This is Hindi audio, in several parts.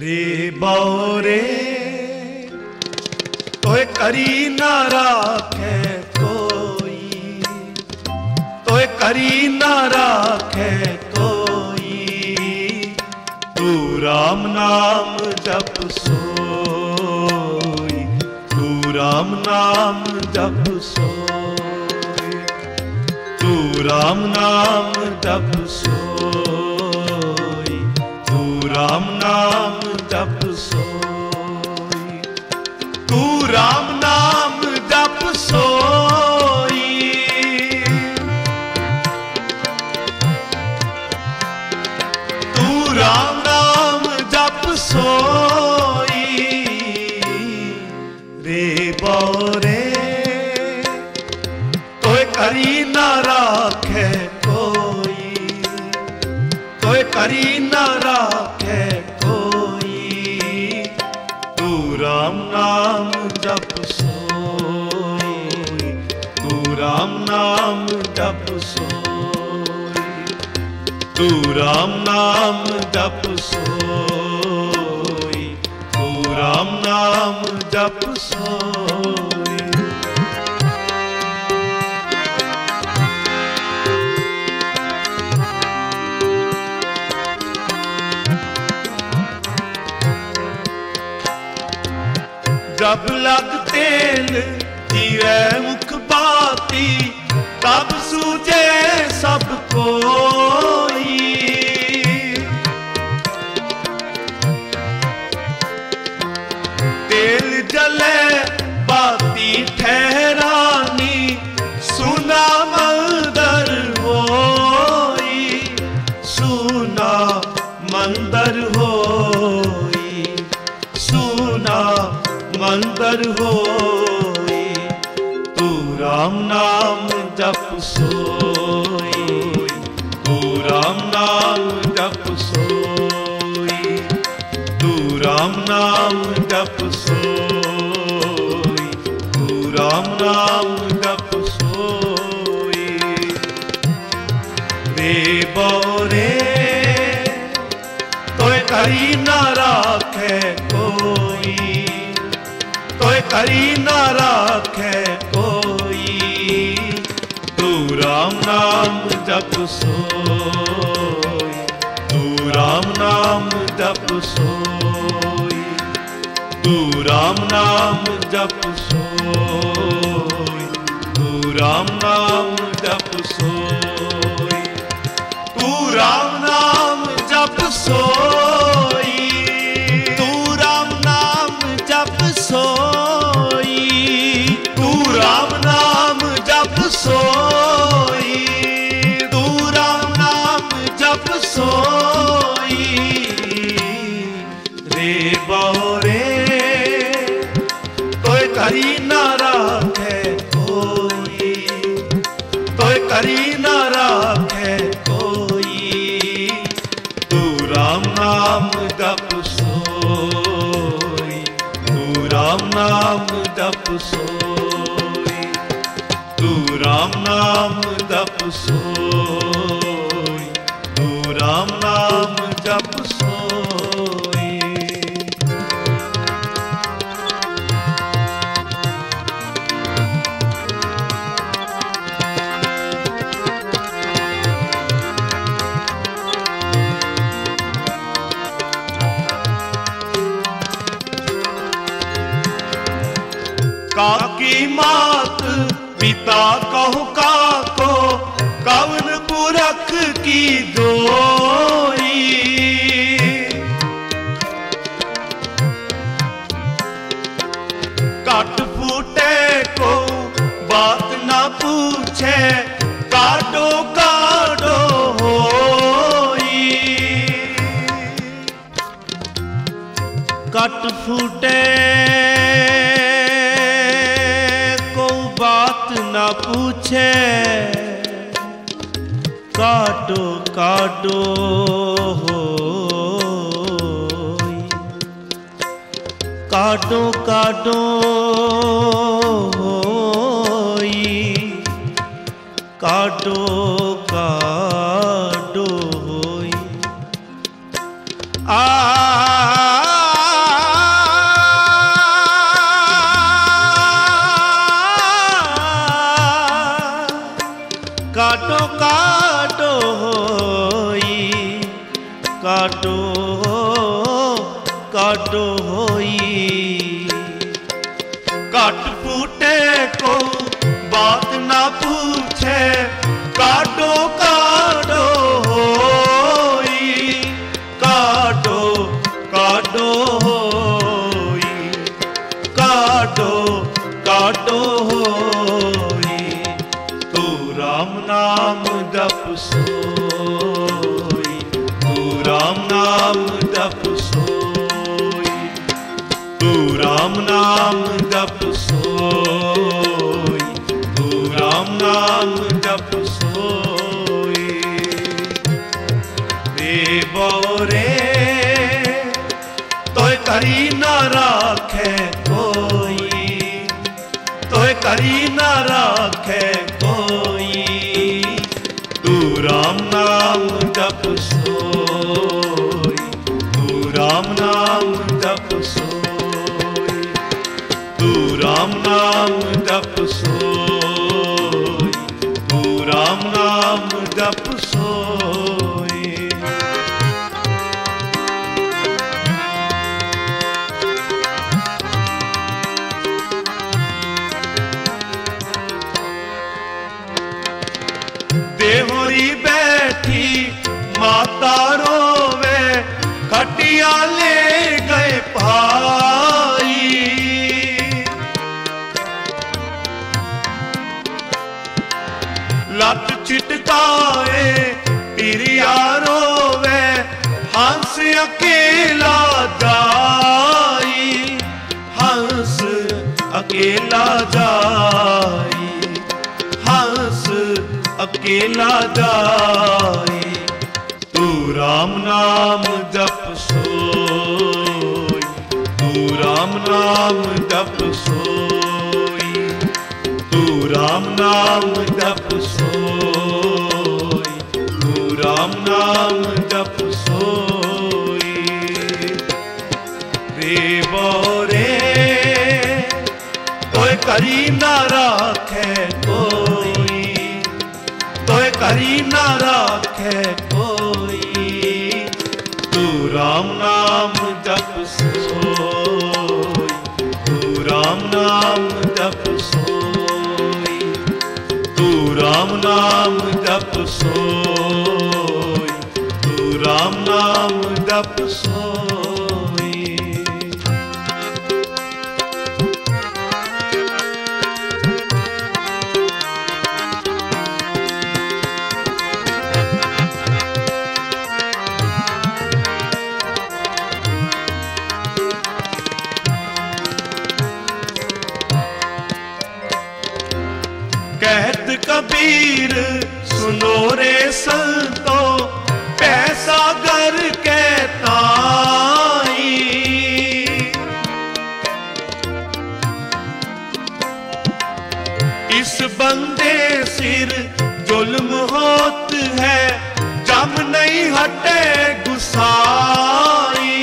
रे बौरे तोय करी ना राखे कोई, तोय करी ना राखे कोई, तू राम नाम जप सोई, तू राम नाम जप सोई, तू राम नाम जप सोई, राम नाम जप सोई, तू राम नाम जप सोई, तू राम नाम जप सोई, रे बौरे तोय करी ना राखे कोई, तोय करी ना राखे कोई, तू राम नाम जप सोई, तू राम नाम जप सोई, तू राम नाम जप सोई, तू राम नाम जप सोई। जब लग तेल जीवे मुख बाती तब सूझे सब कोई, तेल जले बाती ठहरानी सुना मंदर होई, सुना मंदर होई, सुना मंदर होई, तू राम नाम जप सोई, तू राम नाम जप सोई, तू राम नाम जप सोई, तू राम नाम जप सोई, रे बौरे तोय करी ना राखे कोई, तोय करी ना राखे कोई, तू राम नाम जप सोई, तू राम नाम जप सोई, तू राम नाम जप सोई, तू राम नाम जप सोई, तू राम नाम जप सोई, तू राम नाम जप सोई, सोई तू राम नाम जप सोई, रे बौरे तोय करी ना राखे कोई, तोय करी ना राखे कोई, तू राम नाम जप सोई, तू राम नाम जप सोई, तू राम नाम जप सोई, तू राम नाम जप सोई। काकी मात पिता कहु काको कवन पुरख की दोई, कट फूटे को बात ना पूछे काटो काटो होई, कट फूटे ना पूछे काटो काटो होई, काटो काटो होई, काटो काटो होई, आ काटो काटो होई काट फूटे को बात ना पूछे काटो काटो होई काटो काटो होई काटो काटो होई तू राम नाम जप सोई तू राम नाम जप सोई तू राम नाम जप सोई तू राम नाम जप सोई दे बोरे तोय करी ना राखे कोई तोय करी ना राखे कोई तू राम नाम जप सोई तू राम नाम जप सोई तू राम नाम जप सोई तू राम नाम जप सोई देहुरी बैठी माता रोवे खटिया ले गए भाई लत छिटकाए पिरिया रोवे हंस अकेला जाई हंस अकेला जाई हंस अकेला जाए तू राम नाम जप सोई तू राम नाम जप सोई तू राम नाम जप सोई देवरे तोय करी ना राखे कोई तोय करी ना राखे कोई तू राम नाम जप सोई तू राम नाम जप सोई तू राम नाम जप सोई कहत कबीर सुनो रे संतो पैसा घर के ताई इस बंदे सिर जुल्म होत है जम नहीं हटे गुसाई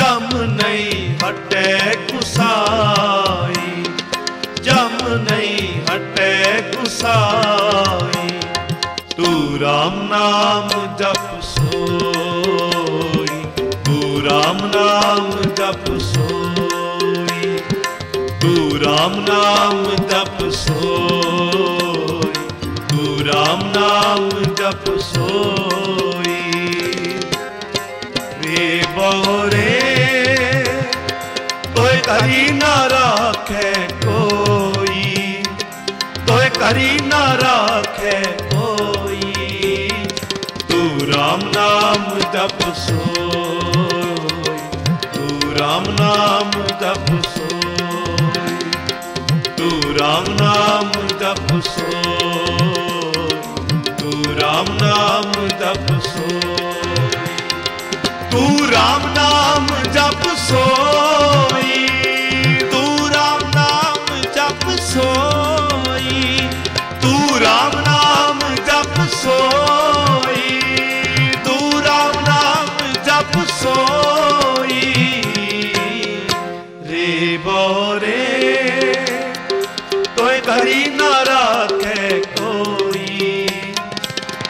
जम नहीं हटे गुसाई जम नहीं हटे गुसाई तू राम नाम जप सोई तू राम नाम जप सोई तू राम नाम जप सोई रे बोरे तोय करी ना राखे कोई तोय करी ना राखे कोई तू राम नाम जप सोई तू राम नाम जप सोई तू राम नाम जप सोई तू राम नाम जप सोई तू राम नाम जप सोई तू राम नाम जप सोई तू राम नाम जप सोई रे बोरे तोय करी ना राखे कोई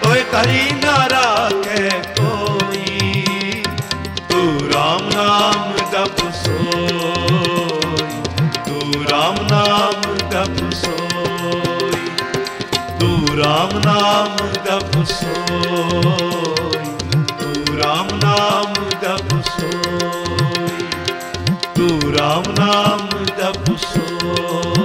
तोय करी ना राखे कोई सोई तू राम नाम जप सोई तू राम नाम जप सोई तू राम नाम जप सोई तू राम नाम जप सोई।